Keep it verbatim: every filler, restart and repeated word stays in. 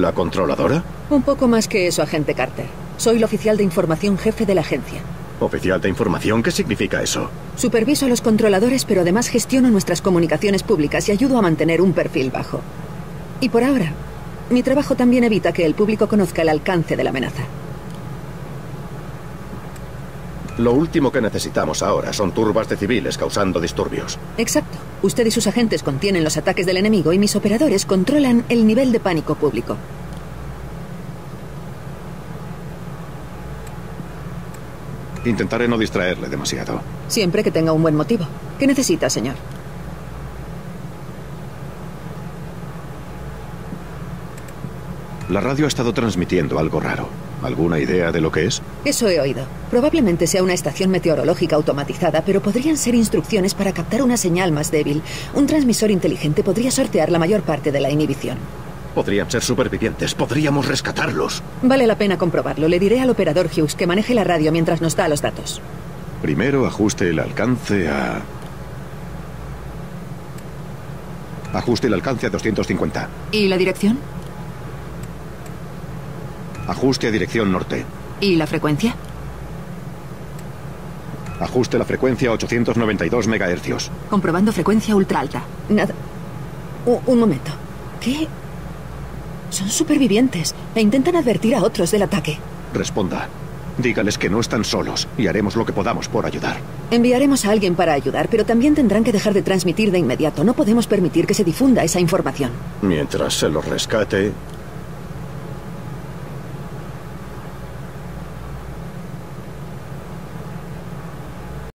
¿La controladora? Un poco más que eso, agente Carter. Soy el oficial de información jefe de la agencia. ¿Oficial de información? ¿Qué significa eso? Superviso a los controladores, pero además gestiono nuestras comunicaciones públicas y ayudo a mantener un perfil bajo. Y por ahora, mi trabajo también evita que el público conozca el alcance de la amenaza. Lo último que necesitamos ahora son turbas de civiles causando disturbios. Exacto. Usted y sus agentes contienen los ataques del enemigo y mis operadores controlan el nivel de pánico público. Intentaré no distraerle demasiado. Siempre que tenga un buen motivo. ¿Qué necesita, señor? La radio ha estado transmitiendo algo raro. ¿Alguna idea de lo que es? Eso he oído. Probablemente sea una estación meteorológica automatizada, pero podrían ser instrucciones para captar una señal más débil. Un transmisor inteligente podría sortear la mayor parte de la inhibición. Podrían ser supervivientes. Podríamos rescatarlos. Vale la pena comprobarlo. Le diré al operador Hughes que maneje la radio mientras nos da los datos. Primero ajuste el alcance a... Ajuste el alcance a doscientos cincuenta. ¿Y la dirección? Ajuste a dirección norte. ¿Y la frecuencia? Ajuste la frecuencia a ochocientos noventa y dos megahercios. Comprobando frecuencia ultra alta. Nada. U- un momento. ¿Qué? Son supervivientes e intentan advertir a otros del ataque. Responda. Dígales que no están solos y haremos lo que podamos por ayudar. Enviaremos a alguien para ayudar, pero también tendrán que dejar de transmitir de inmediato. No podemos permitir que se difunda esa información. Mientras se los rescate...